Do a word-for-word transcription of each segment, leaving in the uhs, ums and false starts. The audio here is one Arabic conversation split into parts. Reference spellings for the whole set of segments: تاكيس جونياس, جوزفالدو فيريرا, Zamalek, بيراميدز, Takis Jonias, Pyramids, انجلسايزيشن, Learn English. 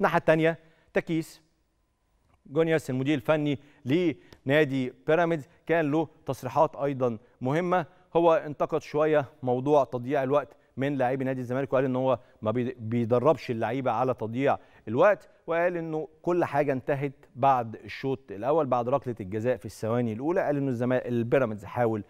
الناحيه الثانيه تاكيس جونياس المدير الفني لنادي بيراميدز كان له تصريحات ايضا مهمه. هو انتقد شويه موضوع تضييع الوقت من لاعبي نادي الزمالك، وقال ان هو ما بيدربش اللعيبه على تضييع الوقت، وقال انه كل حاجه انتهت بعد الشوط الاول بعد ركله الجزاء في الثواني الاولى. قال انه الزمالك البيراميدز حاول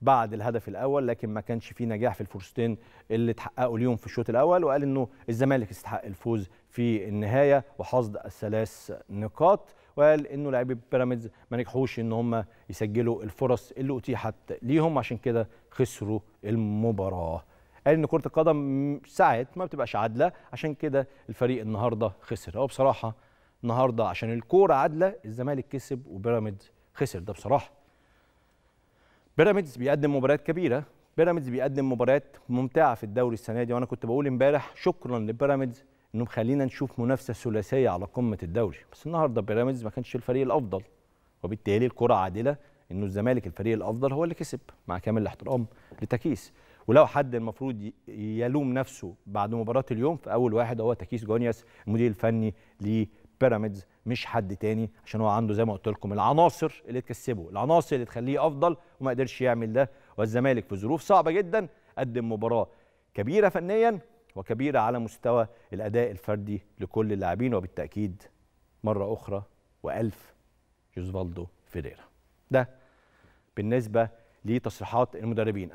بعد الهدف الاول لكن ما كانش فيه نجاح في الفرصتين اللي اتحققوا ليهم في الشوط الاول، وقال انه الزمالك استحق الفوز في النهايه وحصد الثلاث نقاط، وقال انه لاعبي بيراميدز ما نجحوش ان هم يسجلوا الفرص اللي اتيحت ليهم عشان كده خسروا المباراه. قال ان كره القدم ساعات ما بتبقاش عادله عشان كده الفريق النهارده خسر. هو بصراحه النهارده عشان الكوره عادله الزمالك كسب وبيراميدز خسر. ده بصراحه بيراميدز بيقدم مباريات كبيره، بيراميدز بيقدم مباريات ممتعه في الدوري السنه دي، وانا كنت بقول امبارح شكرا لبيراميدز انه مخلينا نشوف منافسه ثلاثيه على قمه الدوري، بس النهارده بيراميدز ما كانش الفريق الافضل وبالتالي الكره عادله انه الزمالك الفريق الافضل هو اللي كسب مع كامل الاحترام لتاكيس. ولو حد المفروض يلوم نفسه بعد مباراه اليوم فاول واحد هو تاكيس جونياس المدير الفني لبيراميدز مش حد تاني، عشان هو عنده زي ما قلت لكم العناصر اللي تكسبه، العناصر اللي تخليه افضل وما قدرش يعمل ده. والزمالك في ظروف صعبه جدا قدم مباراه كبيره فنيا وكبيره على مستوى الاداء الفردي لكل اللاعبين، وبالتاكيد مره اخرى والف جوزفالدو فيريرا. ده بالنسبه لتصريحات المدربين.